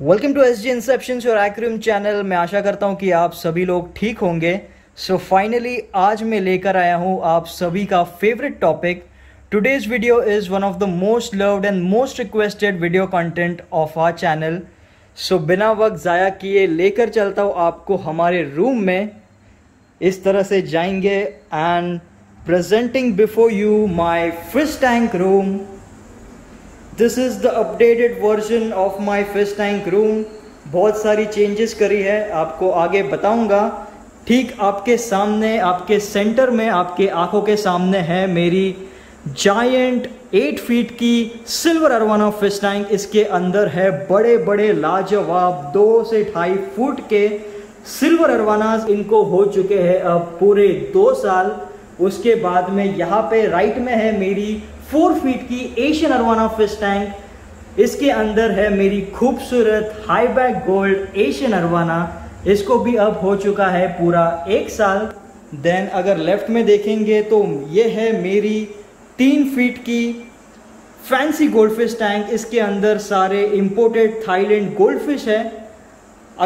Welcome to SJ इंसेप्शंस और aquarium channel. मैं आशा करता हूं कि आप सभी लोग ठीक होंगे। सो फाइनली आज मैं लेकर आया हूं आप सभी का favourite topic. Today's video is one of the most loved and most requested video content of our channel. So बिना वक्त ज़ाया किए लेकर चलता हूँ आपको हमारे रूम में। इस तरह से जाएंगे and presenting before you my fish tank room. This is the updated version of my fish tank room. बहुत सारी चेंजेस करी है, आपको आगे बताऊंगा। ठीक आपके सामने, आपके सेंटर में, आपके आंखों के सामने है मेरी जायंट 8 फीट की सिल्वर अरवाना फिश टैंक। इसके अंदर है बड़े बड़े लाजवाब 2 से 2.5 फुट के सिल्वर अरवानास। इनको हो चुके हैं अब पूरे 2 साल। उसके बाद में यहाँ पे राइट में है मेरी 4 फीट की एशियन अरोवाना फिश टैंक। इसके अंदर है मेरी खूबसूरत हाईबैक गोल्ड एशियन अरोवाना। इसको भी अब हो चुका है पूरा 1 साल। देन अगर लेफ्ट में देखेंगे तो ये है मेरी 3 फीट की फैंसी गोल्ड फिश टैंक। इसके अंदर सारे इम्पोर्टेड थाईलैंड गोल्ड फिश है।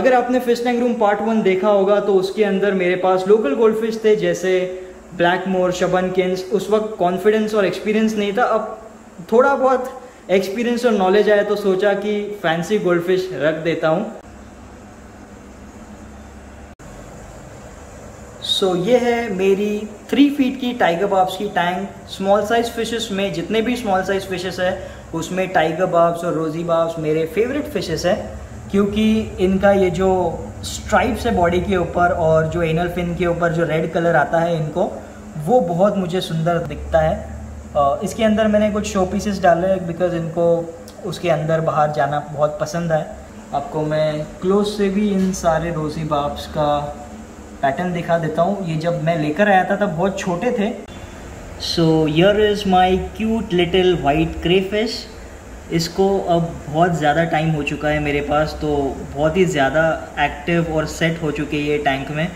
अगर आपने फिश टैंक रूम पार्ट 1 देखा होगा तो उसके अंदर मेरे पास लोकल गोल्ड फिश थे जैसे ब्लैक मोर, शबन किन्स। उस वक्त कॉन्फिडेंस और एक्सपीरियंस नहीं था। अब थोड़ा बहुत एक्सपीरियंस और नॉलेज आया तो सोचा कि फैंसी गोल्ड फिश रख देता हूँ। सो ये है मेरी 3 फीट की टाइगर बाब्स की टैंक। स्मॉल साइज फिशेस में जितने भी स्मॉल साइज फिशेस है उसमें टाइगर बाब्स और रोजी बाब्स मेरे फेवरेट फिशेस है, क्योंकि इनका ये जो स्ट्राइप्स है बॉडी के ऊपर और जो एनल फिन के ऊपर जो रेड कलर आता है इनको, वो बहुत मुझे सुंदर दिखता है। इसके अंदर मैंने कुछ शो पीसेस डाले बिकॉज इनको उसके अंदर बाहर जाना बहुत पसंद है। आपको मैं क्लोज से भी इन सारे रोजी बाब्स का पैटर्न दिखा देता हूँ। ये जब मैं लेकर आया था तब बहुत छोटे थे। So here is my cute little white crayfish. इसको अब बहुत ज़्यादा टाइम हो चुका है मेरे पास, तो बहुत ही ज़्यादा एक्टिव और सेट हो चुके हैं ये टैंक में।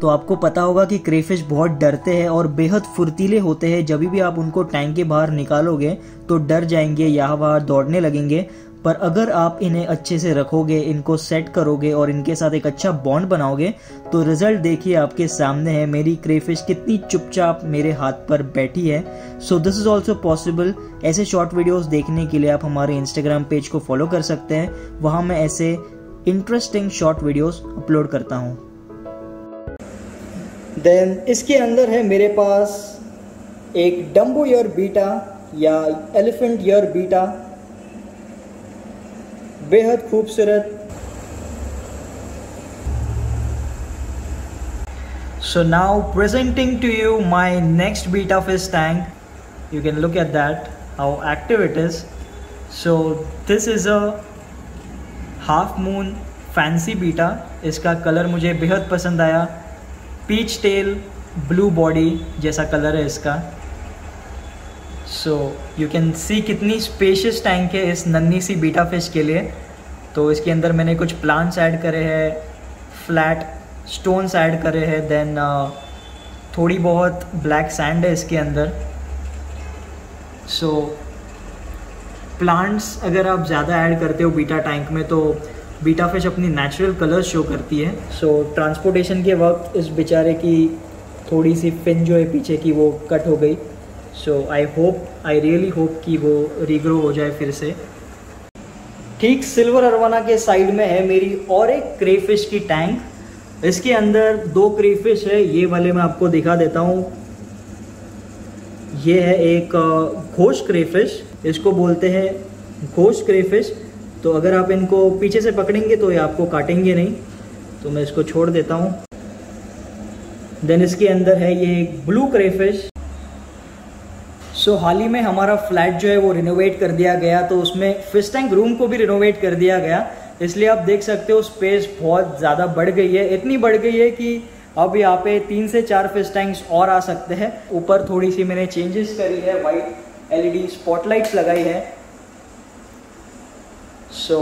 तो आपको पता होगा कि क्रेफिश बहुत डरते हैं और बेहद फुर्तीले होते हैं। जब भी आप उनको टैंक के बाहर निकालोगे तो डर जाएंगे, यहाँ बाहर दौड़ने लगेंगे। पर अगर आप इन्हें अच्छे से रखोगे, इनको सेट करोगे और इनके साथ एक अच्छा बॉन्ड बनाओगे तो रिजल्ट देखिए आपके सामने है। मेरी क्रेफिश कितनी चुपचाप मेरे हाथ पर बैठी है। So this is also possible. ऐसे शॉर्ट वीडियोस देखने के लिए आप हमारे इंस्टाग्राम पेज को फॉलो कर सकते हैं, वहाँ मैं ऐसे इंटरेस्टिंग शॉर्ट वीडियोस अपलोड करता हूँ। देन इसके अंदर है मेरे पास एक डम्बो ईयर बीटा या एलिफेंट ईयर बीटा, बेहद खूबसूरत। So now presenting to you my next betta fish tank. You can look at that how active it is. So this is a half moon fancy betta. इसका colour मुझे बेहद पसंद आया, peach tail blue body जैसा colour है इसका। So you can see कितनी spacious tank है इस नन्ही सी बीटा फिश के लिए। तो इसके अंदर मैंने कुछ प्लांट्स ऐड करे हैं, फ्लैट स्टोन्स ऐड करे हैं, देन थोड़ी बहुत ब्लैक सैंड है इसके अंदर। सो प्लांट्स अगर आप ज़्यादा ऐड करते हो बीटा टैंक में तो बीटा फिश अपनी नेचुरल कलर शो करती है। सो ट्रांसपोर्टेशन के वक्त इस बेचारे की थोड़ी सी फिन जो है पीछे की वो कट हो गई। सो आई रियली होप कि वो रीग्रो हो जाए फिर से। ठीक सिल्वर अरवाना के साइड में है मेरी और एक क्रेफिश की टैंक। इसके अंदर 2 क्रेफिश है। ये वाले मैं आपको दिखा देता हूँ। ये है एक घोष क्रेफिश, इसको बोलते हैं घोष क्रेफिश। तो अगर आप इनको पीछे से पकड़ेंगे तो ये आपको काटेंगे नहीं। तो मैं इसको छोड़ देता हूँ। देन इसके अंदर है ये एक ब्लू क्रेफिश। सो हाल ही में हमारा फ्लैट जो है वो रिनोवेट कर दिया गया, तो उसमें फिश टैंक रूम को भी रिनोवेट कर दिया गया। इसलिए आप देख सकते हो स्पेस बहुत ज़्यादा बढ़ गई है। इतनी बढ़ गई है कि अब यहाँ पे 3 से 4 फिश टैंक्स और आ सकते हैं। ऊपर थोड़ी सी मैंने चेंजेस करी है, वाइट LED स्पॉटलाइट्स लगाई है। सो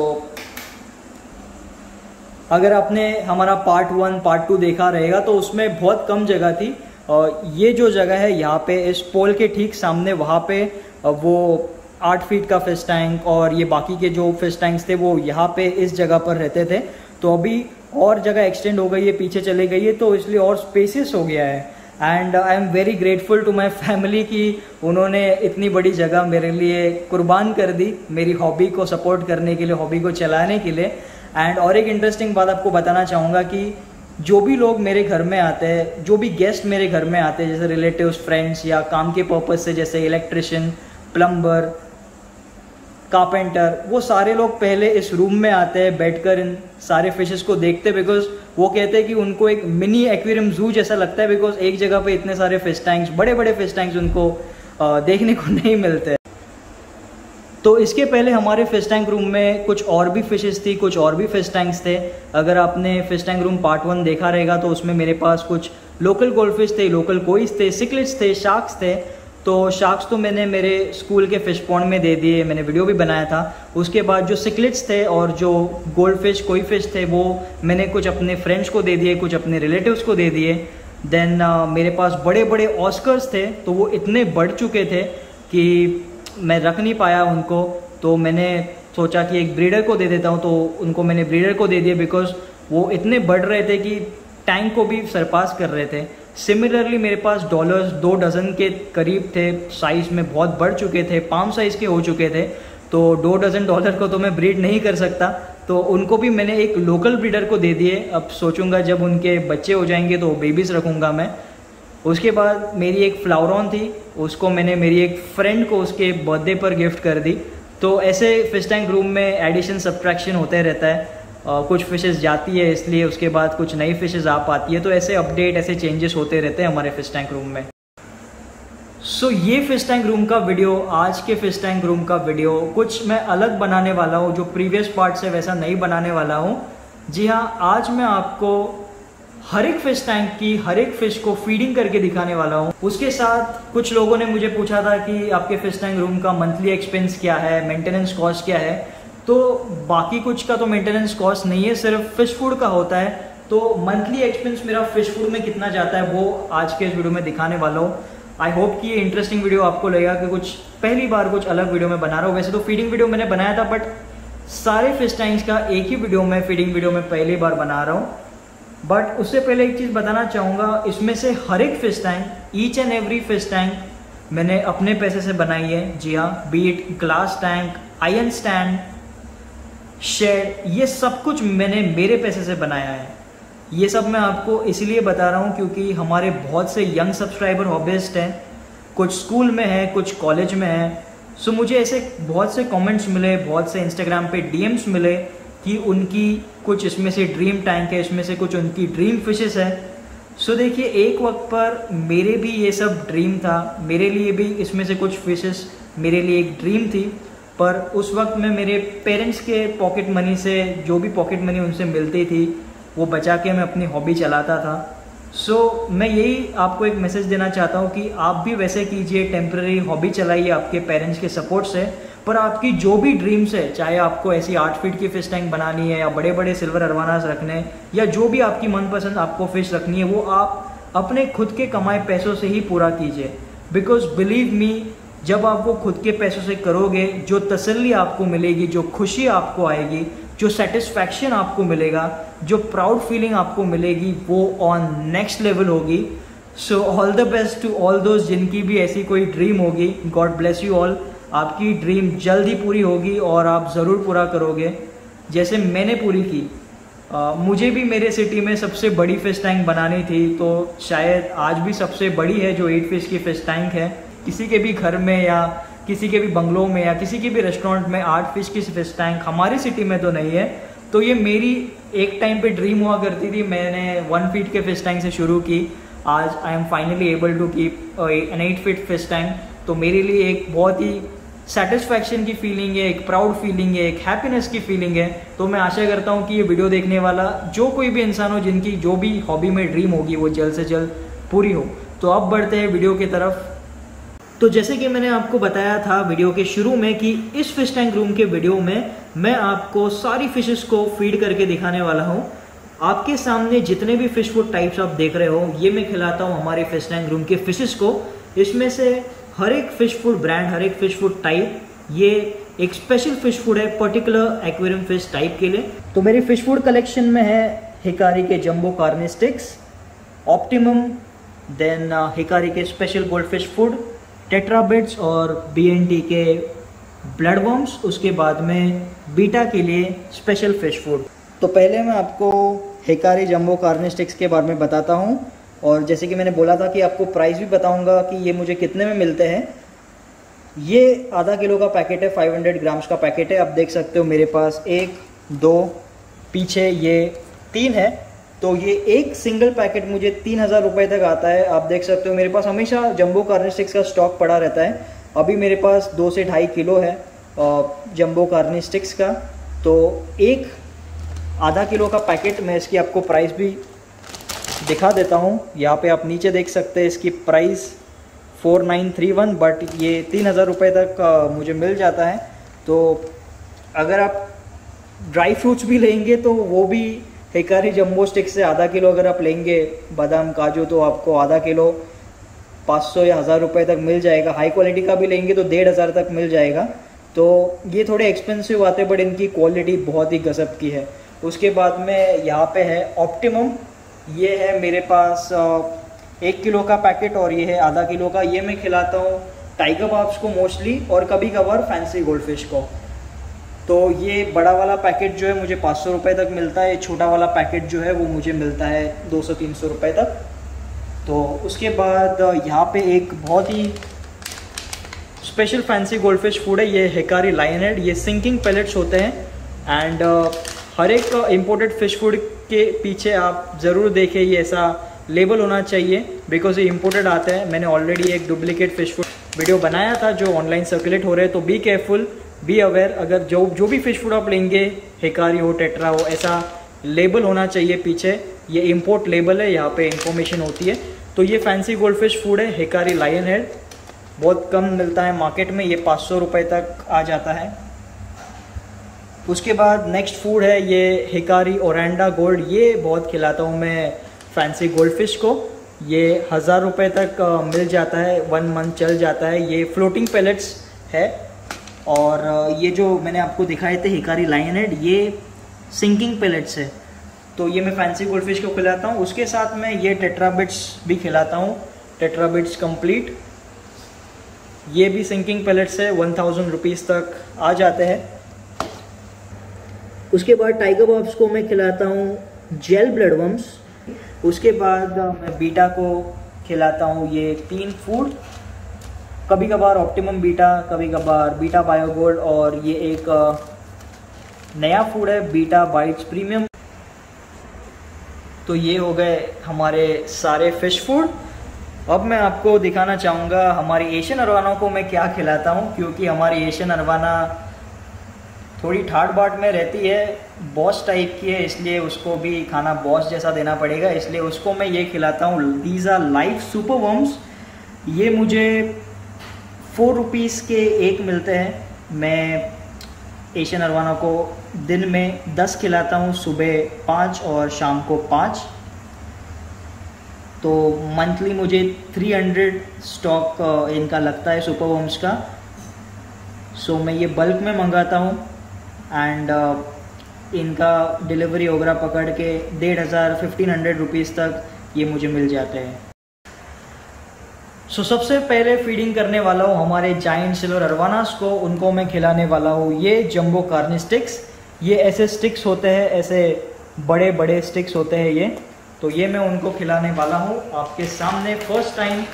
अगर आपने हमारा पार्ट 1 पार्ट 2 देखा रहेगा तो उसमें बहुत कम जगह थी। और ये जो जगह है यहाँ पे इस पोल के ठीक सामने, वहाँ पे वो 8 फीट का फिश टैंक और ये बाकी के जो फिश टैंक्स थे वो यहाँ पे इस जगह पर रहते थे। तो अभी और जगह एक्सटेंड हो गई है, पीछे चले गई है, तो इसलिए और स्पेसिस हो गया है। And I am very grateful to my family कि उन्होंने इतनी बड़ी जगह मेरे लिए कुर्बान कर दी, मेरी हॉबी को सपोर्ट करने के लिए, हॉबी को चलाने के लिए। एंड और एक इंटरेस्टिंग बात आपको बताना चाहूँगा कि जो भी लोग मेरे घर में आते हैं, जो भी गेस्ट मेरे घर में आते हैं, जैसे रिलेटिव्स, फ्रेंड्स या काम के पर्पज़ से, जैसे इलेक्ट्रिशियन, प्लम्बर, कारपेंटर, वो सारे लोग पहले इस रूम में आते हैं बैठकर इन सारे फिशेस को देखते हैं। बिकॉज वो कहते हैं कि उनको एक मिनी एक्वेरियम जू जैसा लगता है, बिकॉज एक जगह पे इतने सारे फिश टैंक्स, बड़े बड़े फिश टैंक्स उनको देखने को नहीं मिलते। तो इसके पहले हमारे फिश टैंक रूम में कुछ और भी फिशेस थी, कुछ और भी फिश टैंक्स थे। अगर आपने फिश टैंक रूम पार्ट 1 देखा रहेगा तो उसमें मेरे पास कुछ लोकल गोल्ड फिश थे, लोकल कोइस थे, सिकलेट्स थे, शार्क्स थे। तो शार्क्स तो मैंने मेरे स्कूल के फिश पॉन्ड में दे दिए, मैंने वीडियो भी बनाया था। उसके बाद जो सिकलेट्स थे और जो गोल्ड फिश, कोई फिश थे, वो मैंने कुछ अपने फ्रेंड्स को दे दिए, कुछ अपने रिलेटिव्स को दे दिए। देन मेरे पास बड़े बड़े ऑस्कर्स थे, तो वो इतने बढ़ चुके थे कि मैं रख नहीं पाया उनको। तो मैंने सोचा कि एक ब्रीडर को दे देता हूँ, तो उनको मैंने ब्रीडर को दे दिए बिकॉज वो इतने बढ़ रहे थे कि टैंक को भी सरपास कर रहे थे। सिमिलरली मेरे पास डॉलर्स 2 डज़न के करीब थे, साइज़ में बहुत बढ़ चुके थे, पाम साइज़ के हो चुके थे। तो 2 डज़न डॉलर को तो मैं ब्रीड नहीं कर सकता, तो उनको भी मैंने एक लोकल ब्रीडर को दे दिए। अब सोचूंगा जब उनके बच्चे हो जाएंगे तो बेबीज़ रखूंगा मैं। उसके बाद मेरी एक फ्लावरॉन थी, उसको मैंने मेरी एक फ्रेंड को उसके बर्थडे पर गिफ्ट कर दी। तो ऐसे फिश टैंक रूम में एडिशन सब्ट्रैक्शन होते रहता है, कुछ फिशेस जाती है इसलिए उसके बाद कुछ नई फिशेस आ पाती है। तो ऐसे अपडेट, ऐसे चेंजेस होते रहते हैं हमारे फिश टैंक रूम में। सो ये फिश टैंक रूम का वीडियो, आज के फिश टैंक रूम का वीडियो कुछ मैं अलग बनाने वाला हूँ, जो प्रीवियस पार्ट से वैसा नहीं बनाने वाला हूँ। जी हाँ, आज मैं आपको हर एक फिश टैंक की हर एक फिश को फीडिंग करके दिखाने वाला हूँ। उसके साथ कुछ लोगों ने मुझे पूछा था कि आपके फिश टैंक रूम का मंथली एक्सपेंस क्या है, मेंटेनेंस कॉस्ट क्या है। तो बाकी कुछ का तो मेंटेनेंस कॉस्ट नहीं है, सिर्फ फिश फूड का होता है। तो मंथली एक्सपेंस मेरा फिश फूड में कितना जाता है वो आज के इस वीडियो में दिखाने वाला हूँ। आई होप कि ये इंटरेस्टिंग वीडियो आपको लगेगा, कि कुछ पहली बार कुछ अलग वीडियो में बना रहा हूँ। वैसे तो फीडिंग वीडियो मैंने बनाया था, बट सारे फिश टैंक्स का एक ही वीडियो में, फीडिंग वीडियो में पहली बार बना रहा हूँ। बट उससे पहले एक चीज़ बताना चाहूँगा, इसमें से हर एक fish tank, each and every fish tank मैंने अपने पैसे से बनाई है। जी हाँ, बीट, glass tank, iron stand, shed, ये सब कुछ मैंने मेरे पैसे से बनाया है। ये सब मैं आपको इसलिए बता रहा हूँ क्योंकि हमारे बहुत से यंग सब्सक्राइबर हॉबिस्ट हैं, कुछ स्कूल में हैं, कुछ कॉलेज में हैं। सो मुझे ऐसे बहुत से कमेंट्स मिले, बहुत से इंस्टाग्राम पे डीएम्स मिले कि उनकी कुछ इसमें से ड्रीम टैंक है, इसमें से कुछ उनकी ड्रीम फिशेस है। सो देखिए, एक वक्त पर मेरे भी ये सब ड्रीम था, मेरे लिए भी इसमें से कुछ फिशेस मेरे लिए एक ड्रीम थी। पर उस वक्त में मेरे पेरेंट्स के पॉकेट मनी से, जो भी पॉकेट मनी उनसे मिलती थी, वो बचा के मैं अपनी हॉबी चलाता था। सो मैं यही आपको एक मैसेज देना चाहता हूँ कि आप भी वैसे कीजिए, टेम्प्रेरी हॉबी चलाइए आपके पेरेंट्स के सपोर्ट से। पर आपकी जो भी ड्रीम्स है, चाहे आपको ऐसी 8 फीट की फिश टैंक बनानी है, या बड़े बड़े सिल्वर अरवानास रखने, या जो भी आपकी मनपसंद आपको फ़िश रखनी है, वो आप अपने खुद के कमाए पैसों से ही पूरा कीजिए। बिकॉज बिलीव मी, जब आप वो खुद के पैसों से करोगे, जो तसल्ली आपको मिलेगी, जो खुशी आपको आएगी, जो सेटिस्फैक्शन आपको मिलेगा, जो प्राउड फीलिंग आपको मिलेगी, वो ऑन नेक्स्ट लेवल होगी। So all the best to all दोस्त जिनकी भी ऐसी कोई ड्रीम होगी। God bless you all. आपकी ड्रीम जल्द ही पूरी होगी और आप ज़रूर पूरा करोगे, जैसे मैंने पूरी की। मुझे भी मेरे सिटी में सबसे बड़ी फिश टैंक बनानी थी, तो शायद आज भी सबसे बड़ी है जो 8 फिश की फिश टैंक है। किसी के भी घर में, या किसी के भी बंगलों में, या किसी के भी रेस्टोरेंट में 8 फिश की फिश टैंक हमारी सिटी में तो नहीं है। तो ये मेरी एक टाइम पे ड्रीम हुआ करती थी। मैंने 1 फीट के फिश टैंक से शुरू की, आज I am finally able to keep an 8 feet fish tank. तो मेरे लिए एक बहुत ही सेटिस्फैक्शन की फीलिंग है, एक प्राउड फीलिंग है, एक हैप्पीनेस की फीलिंग है। तो मैं आशा करता हूँ कि ये वीडियो देखने वाला जो कोई भी इंसान हो, जिनकी जो भी हॉबी में ड्रीम होगी, वो जल्द से जल्द पूरी हो। तो अब बढ़ते हैं वीडियो की तरफ। तो जैसे कि मैंने आपको बताया था वीडियो के शुरू में कि इस फिश टैंक रूम के वीडियो में मैं आपको सारी फिशेस को फीड करके दिखाने वाला हूँ। आपके सामने जितने भी फिश फूड टाइप्स आप देख रहे हो, ये मैं खिलाता हूँ हमारे फिश टैंक रूम के फिशेस को। इसमें से हर एक फिश फूड ब्रांड, हर एक फिश फूड टाइप ये एक स्पेशल फिश फूड है पर्टिकुलर एक्वेरियम फिश टाइप के लिए। तो मेरी फिश फूड कलेक्शन में है हिकारी के jumbo Carney sticks, optimum, then Hikari के special gold fish food, Tetra bits और बीएनटी के ब्लड वर्म्स, उसके बाद में बीटा के लिए स्पेशल फिश फूड। तो पहले मैं आपको हिकारी जंबो कार्ने स्टिक्स के बारे में बताता हूँ, और जैसे कि मैंने बोला था कि आपको प्राइस भी बताऊंगा कि ये मुझे कितने में मिलते हैं। ये आधा किलो का पैकेट है, 500 ग्राम्स का पैकेट है। आप देख सकते हो मेरे पास एक, दो, पीछे ये तीन है। तो ये एक सिंगल पैकेट मुझे 3000 रुपये तक आता है। आप देख सकते हो मेरे पास हमेशा जंबो कार्ने स्टिक्स का स्टॉक पड़ा रहता है। अभी मेरे पास 2 से 2.5 किलो है जंबो कार्ने स्टिक्स का। तो एक आधा किलो का पैकेट, मैं इसकी आपको प्राइस भी दिखा देता हूँ। यहाँ पे आप नीचे देख सकते हैं इसकी प्राइस 4931, बट ये 3000 रुपये तक मुझे मिल जाता है। तो अगर आप ड्राई फ्रूट्स भी लेंगे तो वो भी हिकारी जंबो स्टिक्स से आधा किलो अगर आप लेंगे, बादाम, काजू, तो आपको आधा किलो 500 या 1000 रुपये तक मिल जाएगा। हाई क्वालिटी का भी लेंगे तो 1500 तक मिल जाएगा। तो ये थोड़े एक्सपेंसिव आते हैं, बट इनकी क्वालिटी बहुत ही गजब की है। उसके बाद में यहाँ पे है ऑप्टिमम। ये है मेरे पास 1 किलो का पैकेट और ये है आधा किलो का। ये मैं खिलाता हूँ टाइगर बाब्स को मोस्टली, और कभी कभार फैंसी गोल्ड फिश को। तो ये बड़ा वाला पैकेट जो है मुझे 500 रुपये तक मिलता है। ये छोटा वाला पैकेट जो है वो मुझे मिलता है 200-300 रुपये तक। तो उसके बाद यहाँ पे एक बहुत ही special fancy gold fish food है, ये हिकारी लाइन हेड। ये सिंकिंग पैलेट्स होते हैं, एंड हर एक इम्पोर्टेड फिश फूड के पीछे आप ज़रूर देखें ये ऐसा लेबल होना चाहिए, बिकॉज ये इम्पोर्टेड आता है। मैंने ऑलरेडी एक डुप्लीकेट फिश फूड वीडियो बनाया था जो ऑनलाइन सर्कुलेट हो रहे हैं। तो बी केयरफुल, बी अवेयर। अगर जो भी फिश फूड आप लेंगे, हिकारी हो, टेट्रा हो, ऐसा लेबल होना चाहिए पीछे। ये इम्पोर्ट लेबल है, यहाँ पे इंफॉर्मेशन होती है। तो ये फैंसी गोल्ड फिश फूड है हिकारी लायन हेड, बहुत कम मिलता है मार्केट में। ये 500 रुपये तक आ जाता है। उसके बाद नेक्स्ट फूड है ये हिकारी ओरेंडा गोल्ड। ये बहुत खिलाता हूँ मैं फैंसी गोल्ड फिश को। ये 1000 रुपये तक मिल जाता है, 1 मंथ चल जाता है। ये फ्लोटिंग पैलेट्स है, और ये जो मैंने आपको दिखाए थे हिकारी लाइन हेड, ये सिंकिंग पैलेट्स है। तो ये मैं फैंसी गोल्ड फिश को खिलाता हूँ। उसके साथ में ये टेट्रा बिट्स भी खिलाता हूँ, टेट्रा बिट्स कम्प्लीट। ये भी सिंकिंग पैलेट्स है, 1000 रुपीज़ तक आ जाते हैं। उसके बाद टाइगर बॉब्स को मैं खिलाता हूँ जेल ब्लड वर्म्स। उसके बाद मैं बीटा को खिलाता हूँ ये 3 फूड, कभी कभार ऑप्टिमम बीटा, कभी कभार बीटा बायो गोल्ड, और ये एक नया फूड है बीटा बाइट्स प्रीमियम। तो ये हो गए हमारे सारे फिश फूड। अब मैं आपको दिखाना चाहूँगा हमारी एशियन अरवाना को मैं क्या खिलाता हूँ, क्योंकि हमारी एशियन अरवाना थोड़ी ठाट बाट में रहती है, बॉस टाइप की है, इसलिए उसको भी खाना बॉस जैसा देना पड़ेगा। इसलिए उसको मैं ये खिलाता हूँ these are live super worms. ये मुझे 4 रुपीज़ के एक मिलते हैं। मैं एशियन अरवाना को दिन में 10 खिलाता हूँ, सुबह 5 और शाम को 5। तो मंथली मुझे 300 स्टॉक इनका लगता है सुपर वर्म्स का। सो मैं ये बल्क में मंगाता हूँ, एंड इनका डिलीवरी वगैरह पकड़ के 1500 रुपीज़ तक ये मुझे मिल जाते हैं। सो सबसे पहले फीडिंग करने वाला हूँ हमारे जाइंट सिल्वर अरवानास को। उनको मैं खिलाने वाला हूँ ये जंबो कार्ने स्टिक्स। ये ऐसे स्टिक्स होते हैं, ऐसे बड़े बड़े स्टिक्स होते हैं ये। तो ये मैं उनको खिलाने वाला हूँ आपके सामने फर्स्ट टाइम।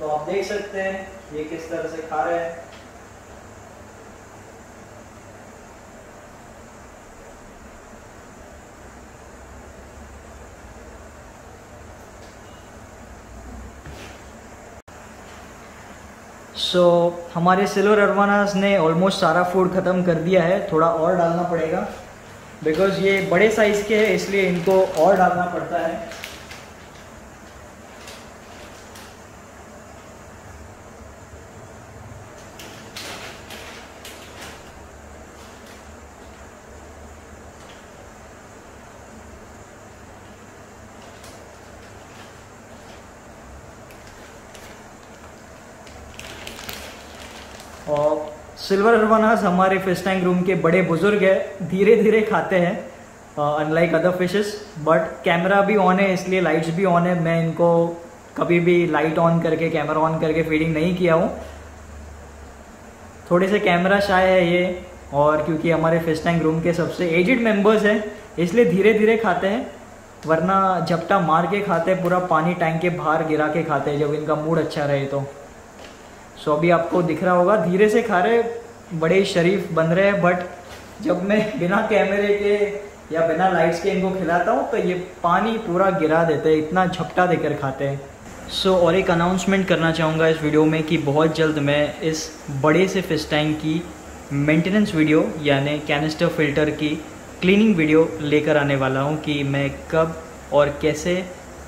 तो आप देख सकते हैं ये किस तरह से खा रहे हैं। सो हमारे सिल्वर अरवानास ने ऑलमोस्ट सारा फूड ख़त्म कर दिया है। थोड़ा और डालना पड़ेगा, बिकॉज ये बड़े साइज़ के हैं, इसलिए इनको और डालना पड़ता है। और सिल्वर अरवानास हमारे फिश टैंक रूम के बड़े बुजुर्ग है, धीरे धीरे खाते हैं unlike other fishes. But camera भी ऑन है इसलिए लाइट्स भी ऑन है, मैं इनको कभी भी लाइट ऑन करके कैमरा ऑन करके फीडिंग नहीं किया हूँ। थोड़े से कैमरा शाय है ये, और क्योंकि हमारे फिश टैंक रूम के सबसे एजिड मेंबर्स हैं इसलिए धीरे धीरे खाते हैं, वरना झपटा मार के खाते हैं, पूरा पानी टैंक के बाहर गिरा के खाते हैं जब इनका मूड अच्छा रहे तो। सो अभी आपको दिख रहा होगा धीरे से खा रहे, बड़े शरीफ बन रहे हैं। बट जब मैं बिना कैमरे के या बिना लाइट्स के इनको खिलाता हूँ तो ये पानी पूरा गिरा देते हैं, इतना झपटा देकर खाते हैं। सो और एक अनाउंसमेंट करना चाहूँगा इस वीडियो में कि बहुत जल्द मैं इस बड़े से फिश टैंक की मेंटेनेंस वीडियो यानी कैनिस्टर फिल्टर की क्लीनिंग वीडियो लेकर आने वाला हूँ कि मैं कब और कैसे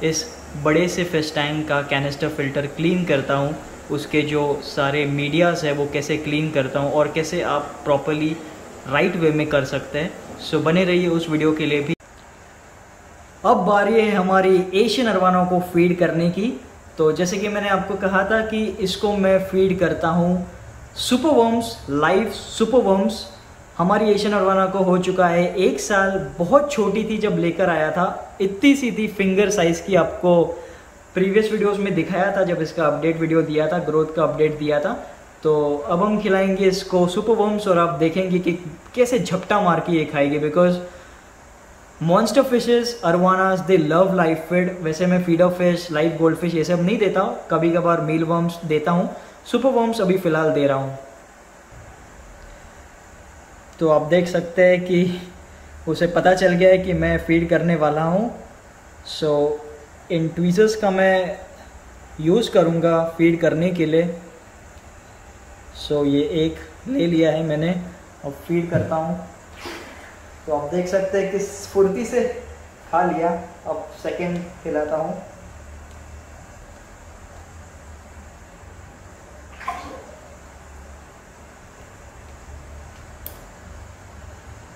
इस बड़े से फिश टैंक का कैनिस्टर फिल्टर क्लीन करता हूँ, उसके जो सारे मीडियाज़ है वो कैसे क्लीन करता हूँ और कैसे आप प्रॉपरली राइट वे में कर सकते हैं। सो बने रहिए उस वीडियो के लिए भी। अब बारी है हमारी एशियन अरवाना को फीड करने की। तो जैसे कि मैंने आपको कहा था कि इसको मैं फीड करता हूँ सुपरवर्म्स, लाइव सुपरवर्म्स। हमारी एशियन अरवाना को हो चुका है 1 साल, बहुत छोटी थी जब लेकर आया था, इतनी सी थी, फिंगर साइज़ की। आपको प्रीवियस वीडियोस में दिखाया था जब इसका अपडेट वीडियो दिया था, ग्रोथ का अपडेट दिया था। तो अब हम खिलाएंगे इसको सुपरवर्म्स और आप देखेंगे कि कैसे झपटा मार के ये खाएगी। Because monster fishes arowanas they love live feed. वैसे मैं feeder fish, live gold fish ये सब नहीं देता, कभी कभार मील वर्म्स देता हूँ, सुपरवर्म्स अभी फ़िलहाल दे रहा हूँ। तो आप देख सकते हैं कि उसे पता चल गया है कि मैं फीड करने वाला हूँ। सो इन ट्वीज़र्स का मैं यूज़ करूँगा फीड करने के लिए। सो ये एक ले लिया है मैंने, अब फीड करता हूँ। तो आप देख सकते हैं कि फुर्ती से खा लिया। अब सेकेंड खिलाता हूँ।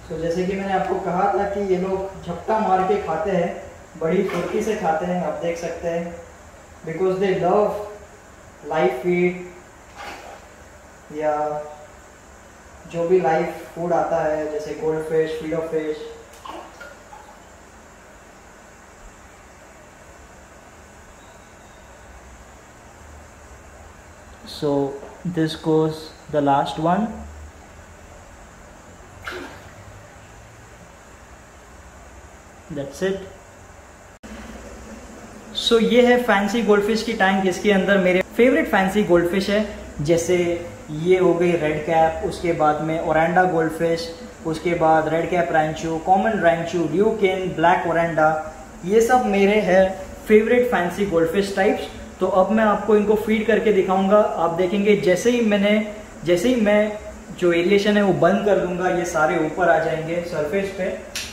तो जैसे कि मैंने आपको कहा था कि ये लोग झपटा मार के खाते हैं, बड़ी फुर्ती से खाते हैं, आप देख सकते हैं। Because they love live feed या जो भी लाइव फूड आता है जैसे gold fish, feeder fish. So this goes the last one. That's it. So, ये है फैंसी गोल्डफिश की टैंक। इसके अंदर मेरे फेवरेट फैंसी गोल्डफिश है, जैसे ये हो गई रेड कैप, उसके बाद में ओरांडा गोल्डफिश, उसके बाद red cap ranchu, common ranchu, ryukin, black oranda. ये सब मेरे हैं फेवरेट फैंसी गोल्डफिश टाइप्स। तो अब मैं आपको इनको फीड करके दिखाऊंगा। आप देखेंगे जैसे ही मैं जो एलिएशन है वो बंद कर दूंगा, ये सारे ऊपर आ जाएंगे सरफेस पे,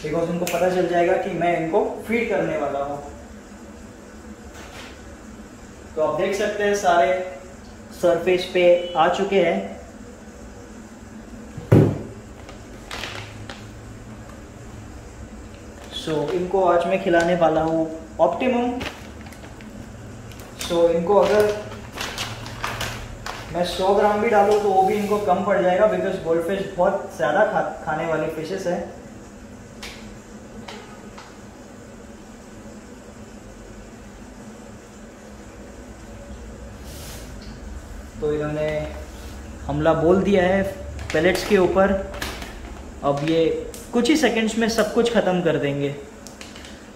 बिकॉज उनको पता चल जाएगा कि मैं इनको फीड करने वाला हूँ। तो आप देख सकते हैं सारे सरफेस पे आ चुके हैं। सो इनको आज मैं खिलाने वाला हूँ ऑप्टिमम। सो इनको अगर मैं 100 ग्राम भी डालूँ तो वो भी इनको कम पड़ जाएगा, बिकॉज गोल्डफिश बहुत ज़्यादा खाने वाली फिशेस है। तो इन्होंने हमला बोल दिया है पैलेट्स के ऊपर। अब ये कुछ ही सेकंड्स में सब कुछ ख़त्म कर देंगे।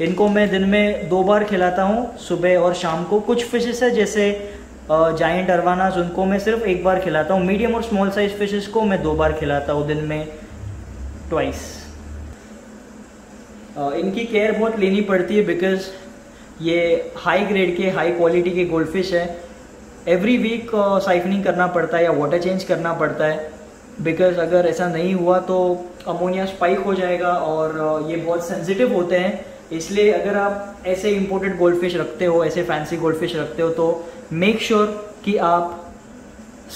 इनको मैं दिन में 2 बार खिलाता हूँ, सुबह और शाम को। कुछ फिशेस है जैसे जायंट अरवानास, उनको मैं सिर्फ 1 बार खिलाता हूँ। मीडियम और स्मॉल साइज फिशेस को मैं 2 बार खिलाता हूँ दिन में, ट्वाइस। इनकी केयर बहुत लेनी पड़ती है बिकॉज ये हाई ग्रेड के, हाई क्वालिटी के गोल्ड फिश है। एवरी वीक साइफनिंग करना पड़ता है या वाटर चेंज करना पड़ता है, बिकॉज अगर ऐसा नहीं हुआ तो अमोनिया स्पाइक हो जाएगा और ये बहुत सेंसिटिव होते हैं। इसलिए अगर आप ऐसे इंपोर्टेड गोल्डफिश रखते हो, ऐसे फैंसी गोल्डफिश रखते हो, तो मेक श्योर कि आप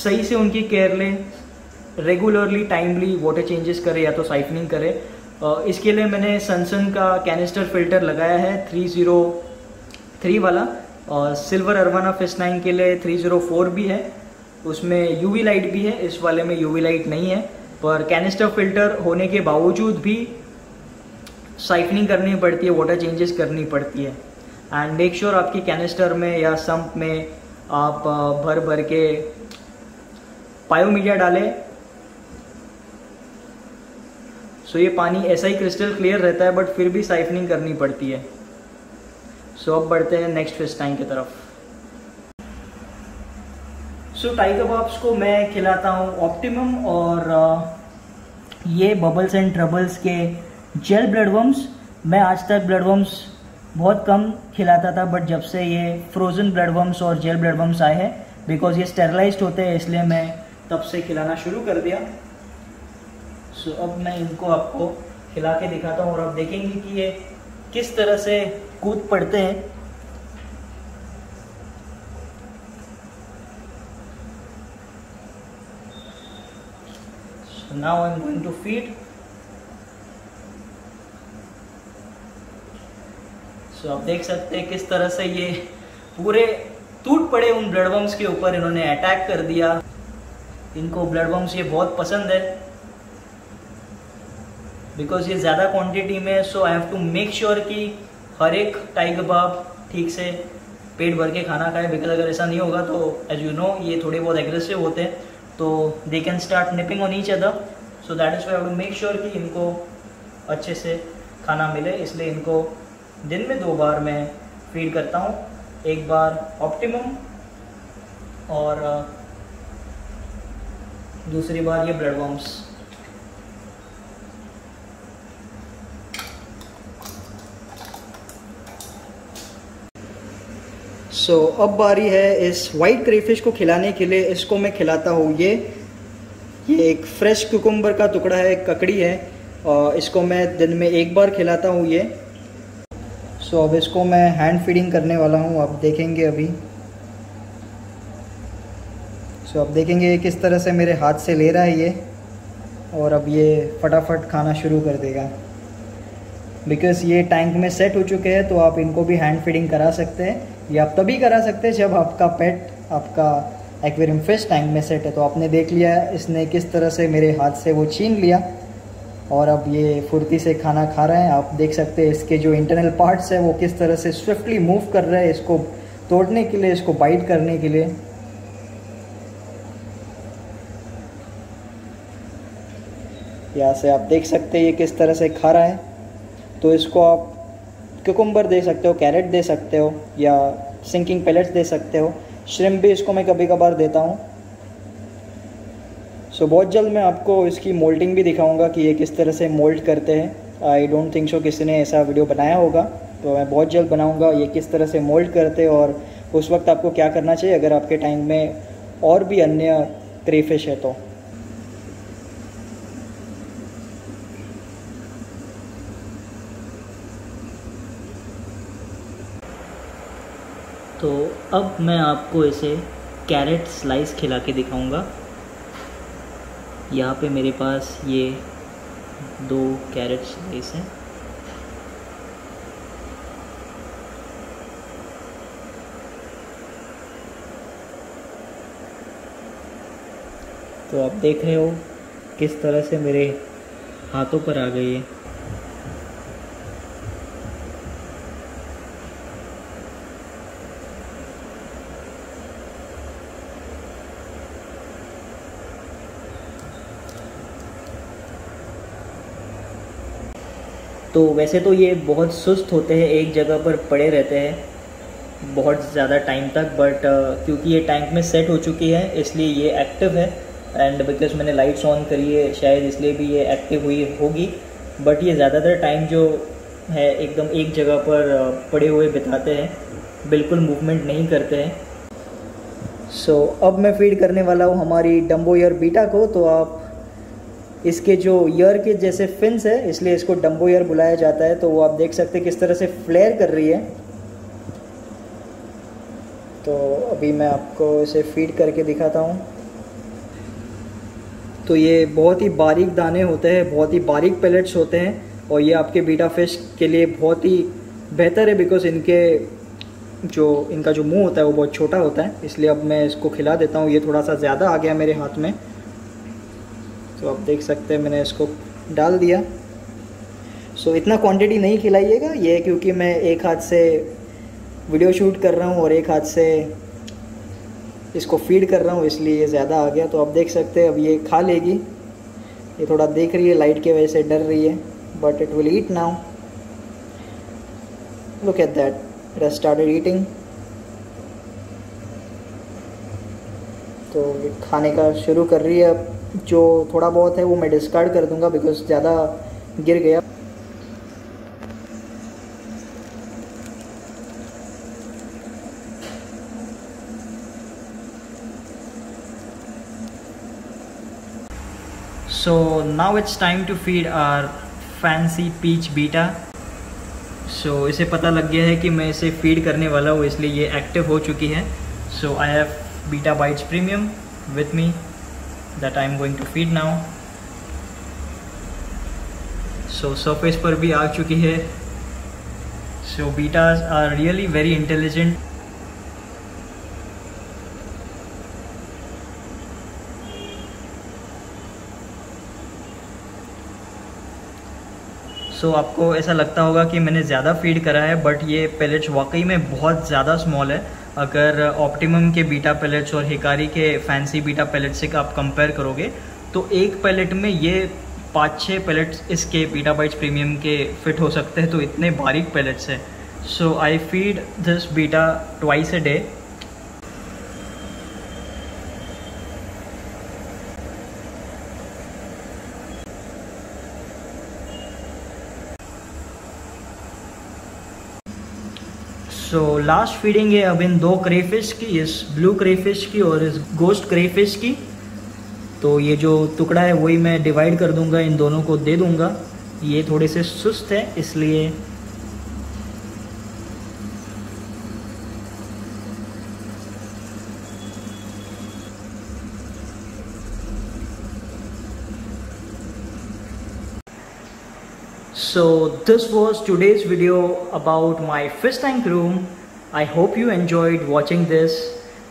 सही से उनकी केयर लें, रेगुलरली टाइमली वाटर चेंजेस करें या तो साइफनिंग करें। इसके लिए मैंने सनसन का कैनिस्टर फिल्टर लगाया है 303 वाला, और सिल्वर अरवाना फिश टैंक के लिए 304 भी है। उसमें यूवी लाइट भी है, इस वाले में यूवी लाइट नहीं है, पर कैनिस्टर फिल्टर होने के बावजूद भी साइफनिंग करनी पड़ती है, वाटर चेंजेस करनी पड़ती है। एंड मेक श्योर आपकी कैनिस्टर में या सम्प में आप भर भर के पायोमीडिया डालें। सो ये पानी ऐसा ही क्रिस्टल क्लियर रहता है, बट फिर भी साइफनिंग करनी पड़ती है। सो अब बढ़ते हैं नेक्स्ट फिश टैंक की तरफ। सो टाइगर बॉब्स को मैं खिलाता हूँ ऑप्टिमम, और ये बबल्स एंड ट्रबल्स के जेल ब्लडवर्म्स। मैं आज तक ब्लडवर्म्स बहुत कम खिलाता था, बट जब से ये फ्रोजन ब्लडवर्म्स और जेल ब्लडवर्म्स आए हैं, बिकॉज ये स्टेरलाइज्ड होते हैं, इसलिए मैं तब से खिलाना शुरू कर दिया। सो अब मैं इनको आपको खिला के दिखाता हूँ और आप देखेंगे कि ये किस तरह से कूद पड़ते हैं। So now I'm going to feed. So आप देख सकते हैं किस तरह से ये पूरे टूट पड़े उन ब्लडवर्म्स के ऊपर, इन्होंने अटैक कर दिया। इनको ब्लडवर्म्स ये बहुत पसंद है, बिकॉज ये ज़्यादा क्वांटिटी में। So I have to make sure कि हर एक टाइगर बाब ठीक से पेट भर के खाना खाए, बिकॉज अगर ऐसा नहीं होगा तो एज यू नो ये थोड़े बहुत एग्रेसिव होते हैं, तो they can start nipping on each other. So that is why I have to make sure कि इनको अच्छे से खाना मिले, इसलिए इनको दिन में 2 बार मैं फीड करता हूँ, एक बार ऑप्टिमम और दूसरी बार ये ब्लडवर्म्स। सो अब बारी है इस वाइट क्रेफिश को खिलाने के लिए। इसको मैं खिलाता हूँ ये एक फ्रेश क्यूकम्बर का टुकड़ा है, ककड़ी है, और इसको मैं दिन में 1 बार खिलाता हूँ ये। सो अब इसको मैं हैंड फीडिंग करने वाला हूँ, आप देखेंगे अभी। सो आप देखेंगे किस तरह से मेरे हाथ से ले रहा है ये, और अब ये फटाफट खाना शुरू कर देगा। बिकॉज़ ये टैंक में सेट हो चुके हैं, तो आप इनको भी हैंड फीडिंग करा सकते हैं। ये आप तभी करा सकते हैं जब आपका पेट आपका एक्वेरियम फिश टैंक में सेट है। तो आपने देख लिया इसने किस तरह से मेरे हाथ से वो छीन लिया, और अब ये फुर्ती से खाना खा रहे हैं। आप देख सकते हैं इसके जो इंटरनल पार्ट्स हैं वो किस तरह से स्विफ्टली मूव कर रहे हैं, इसको तोड़ने के लिए, इसको बाइट करने के लिए। यहाँ से आप देख सकते हैं ये किस तरह से खा रहा है। तो इसको आप क्यूकम्बर दे सकते हो, कैरेट दे सकते हो, या सिंकिंग पैलेट्स दे सकते हो। श्रिम्प भी इसको मैं कभी कभार देता हूँ। सो बहुत जल्द मैं आपको इसकी मोल्टिंग भी दिखाऊंगा कि ये किस तरह से मोल्ट करते हैं। आई डोंट थिंक सो किसी ने ऐसा वीडियो बनाया होगा, तो मैं बहुत जल्द बनाऊँगा ये किस तरह से मोल्ट करते हैं और उस वक्त आपको क्या करना चाहिए अगर आपके टैंक में और भी अन्य क्रेफिश है तो। तो अब मैं आपको इसे कैरेट स्लाइस खिला के दिखाऊंगा। यहाँ पे मेरे पास ये 2 कैरेट स्लाइस हैं। तो आप देख रहे हो किस तरह से मेरे हाथों पर आ गई है। तो वैसे तो ये बहुत सुस्त होते हैं, एक जगह पर पड़े रहते हैं बहुत ज़्यादा टाइम तक, बट क्योंकि ये टैंक में सेट हो चुकी है इसलिए ये एक्टिव है। एंड बिकॉज मैंने लाइट्स ऑन करी है शायद इसलिए भी ये एक्टिव हुई होगी, बट ये ज़्यादातर टाइम जो है एकदम एक जगह पर पड़े हुए बिताते हैं, बिल्कुल मूवमेंट नहीं करते हैं। सो अब मैं फीड करने वाला हूँ हमारी डम्बो ईयर बीटा को। तो आप इसके जो ईयर के जैसे फिन्स है इसलिए इसको डम्बो ईयर बुलाया जाता है। तो वो आप देख सकते हैं किस तरह से फ्लेयर कर रही है। तो अभी मैं आपको इसे फीड करके दिखाता हूँ। तो ये बहुत ही बारीक दाने होते हैं, बहुत ही बारीक पैलेट्स होते हैं, और ये आपके बीटा फिश के लिए बहुत ही बेहतर है, बिकॉज इनके जो इनका जो मुंह होता है वो बहुत छोटा होता है, इसलिए अब मैं इसको खिला देता हूँ। ये थोड़ा सा ज़्यादा आ गया मेरे हाथ में, तो आप देख सकते हैं मैंने इसको डाल दिया। सो इतना क्वांटिटी नहीं खिलाइएगा ये, क्योंकि मैं एक हाथ से वीडियो शूट कर रहा हूँ और एक हाथ से इसको फीड कर रहा हूँ, इसलिए ये ज़्यादा आ गया। तो आप देख सकते हैं अब ये खा लेगी। ये थोड़ा देख रही है लाइट की वजह से, डर रही है, but it will eat now. Look at that, it has started eating। तो ये खाने का शुरू कर रही है। अब जो थोड़ा बहुत है वो मैं डिस्कार्ड कर दूंगा बिकॉज ज़्यादा गिर गया। So now it's time to feed our fancy peach beta। सो इसे पता लग गया है कि मैं इसे फीड करने वाला हूँ, इसलिए ये एक्टिव हो चुकी है। So I have betta bites premium with me that I am going to feed now. So surface पर भी आ चुकी है। So bettas are really very intelligent. So आपको ऐसा लगता होगा कि मैंने ज़्यादा फीड करा है, बट ये पैलेट्स वाकई में बहुत ज़्यादा स्मॉल है। अगर ऑप्टिमम के बीटा पैलेट्स और हिकारी के फैंसी बीटा पैलेट्स से आप कंपेयर करोगे तो एक पैलेट में ये 5-6 पैलेट्स इसके बीटा बाइट्स प्रीमियम के फिट हो सकते हैं, तो इतने बारीक पैलेट्स हैं। So I feed this betta twice a day. So last feeding है अब इन दो क्रेफिश की, इस ब्लू क्रेफिश की और इस गोस्ट क्रेफिश की। तो ये जो टुकड़ा है वही मैं डिवाइड कर दूंगा, इन दोनों को दे दूंगा। ये थोड़े से सुस्त है इसलिए। So this was today's video about my fish tank room. I hope you enjoyed watching this.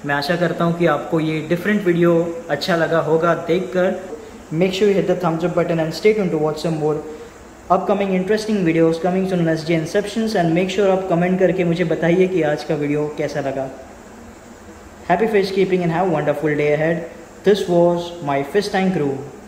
मैं आशा करता हूँ कि आपको ये different video अच्छा लगा होगा देखकर। Make sure you hit the thumbs up button and stay tuned to watch some more upcoming interesting videos coming soon on SJ Inceptions, and make sure आप comment करके मुझे बताइए कि आज का video कैसा लगा। Happy fish keeping and have a wonderful day ahead. This was my fish tank room.